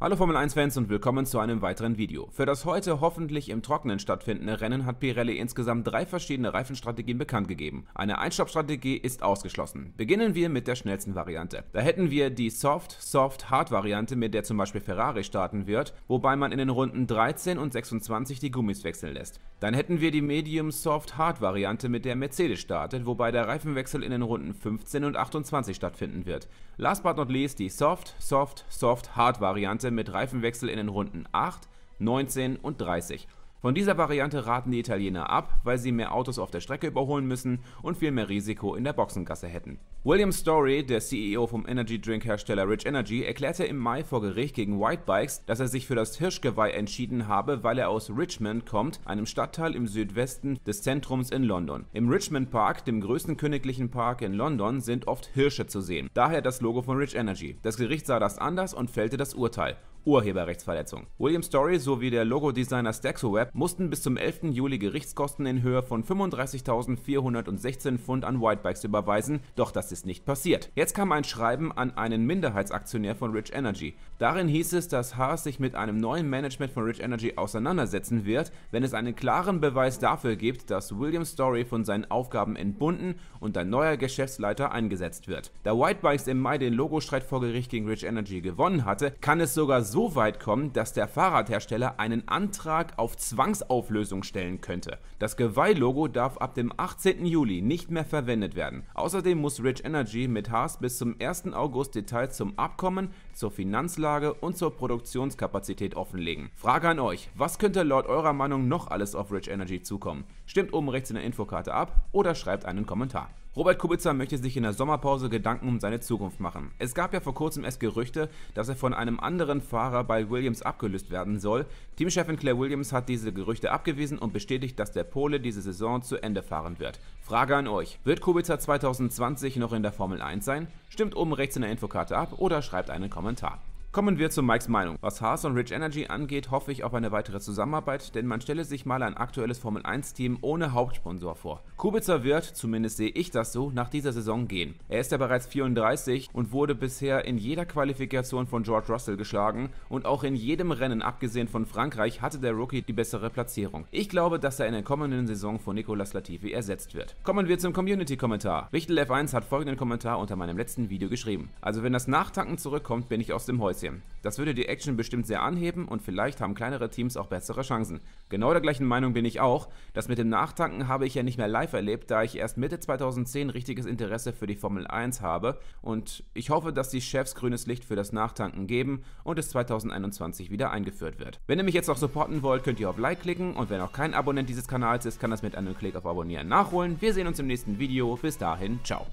Hallo Formel 1 Fans und willkommen zu einem weiteren Video. Für das heute hoffentlich im Trockenen stattfindende Rennen hat Pirelli insgesamt 3 verschiedene Reifenstrategien bekannt gegeben. Eine Einstoppstrategie ist ausgeschlossen. Beginnen wir mit der schnellsten Variante. Da hätten wir die Soft-Hard-Variante, mit der zum Beispiel Ferrari starten wird, wobei man in den Runden 13 und 26 die Gummis wechseln lässt. Dann hätten wir die Medium-Soft-Hard-Variante, mit der Mercedes startet, wobei der Reifenwechsel in den Runden 15 und 28 stattfinden wird. Last but not least die Soft-Soft-Soft-Hard-Variante mit Reifenwechsel in den Runden 8, 19 und 30. Von dieser Variante raten die Italiener ab, weil sie mehr Autos auf der Strecke überholen müssen und viel mehr Risiko in der Boxengasse hätten. William Storey, der CEO vom Energy-Drink-Hersteller Rich Energy, erklärte im Mai vor Gericht gegen Whyte Bikes, dass er sich für das Hirschgeweih entschieden habe, weil er aus Richmond kommt, einem Stadtteil im Südwesten des Zentrums in London. Im Richmond Park, dem größten königlichen Park in London, sind oft Hirsche zu sehen, daher das Logo von Rich Energy. Das Gericht sah das anders und fällte das Urteil. Urheberrechtsverletzung. William Storey sowie der Logodesigner Staxo Web mussten bis zum 11. Juli Gerichtskosten in Höhe von 35.416 Pfund an Whyte Bikes überweisen, doch das ist nicht passiert. Jetzt kam ein Schreiben an einen Minderheitsaktionär von Rich Energy. Darin hieß es, dass Haas sich mit einem neuen Management von Rich Energy auseinandersetzen wird, wenn es einen klaren Beweis dafür gibt, dass William Storey von seinen Aufgaben entbunden und ein neuer Geschäftsleiter eingesetzt wird. Da Whyte Bikes im Mai den Logostreit vor Gericht gegen Rich Energy gewonnen hatte, kann es sogar so weit kommen, dass der Fahrradhersteller einen Antrag auf Zwangsauflösung stellen könnte. Das Geweih-Logo darf ab dem 18. Juli nicht mehr verwendet werden. Außerdem muss Rich Energy mit Haas bis zum 1. August Details zum Abkommen, zur Finanzlage und zur Produktionskapazität offenlegen. Frage an euch, was könnte laut eurer Meinung noch alles auf Rich Energy zukommen? Stimmt oben rechts in der Infokarte ab oder schreibt einen Kommentar. Robert Kubica möchte sich in der Sommerpause Gedanken um seine Zukunft machen. Es gab ja vor kurzem erst Gerüchte, dass er von einem anderen Fahrer bei Williams abgelöst werden soll. Teamchefin Claire Williams hat diese Gerüchte abgewiesen und bestätigt, dass der Pole diese Saison zu Ende fahren wird. Frage an euch, wird Kubica 2020 noch in der Formel 1 sein? Stimmt oben rechts in der Infokarte ab oder schreibt einen Kommentar. Kommen wir zu Mikes Meinung. Was Haas und Rich Energy angeht, hoffe ich auf eine weitere Zusammenarbeit, denn man stelle sich mal ein aktuelles Formel-1-Team ohne Hauptsponsor vor. Kubica wird, zumindest sehe ich das so, nach dieser Saison gehen. Er ist ja bereits 34 und wurde bisher in jeder Qualifikation von George Russell geschlagen und auch in jedem Rennen, abgesehen von Frankreich, hatte der Rookie die bessere Platzierung. Ich glaube, dass er in der kommenden Saison von Nicolas Latifi ersetzt wird. Kommen wir zum Community-Kommentar. Wichtel F1 hat folgenden Kommentar unter meinem letzten Video geschrieben. Also wenn das Nachtanken zurückkommt, bin ich aus dem Häuschen. Das würde die Action bestimmt sehr anheben und vielleicht haben kleinere Teams auch bessere Chancen. Genau der gleichen Meinung bin ich auch. Das mit dem Nachtanken habe ich ja nicht mehr live erlebt, da ich erst Mitte 2010 richtiges Interesse für die Formel 1 habe. Und ich hoffe, dass die Chefs grünes Licht für das Nachtanken geben und es 2021 wieder eingeführt wird. Wenn ihr mich jetzt noch supporten wollt, könnt ihr auf Like klicken und wer noch kein Abonnent dieses Kanals ist, kann das mit einem Klick auf Abonnieren nachholen. Wir sehen uns im nächsten Video. Bis dahin, ciao.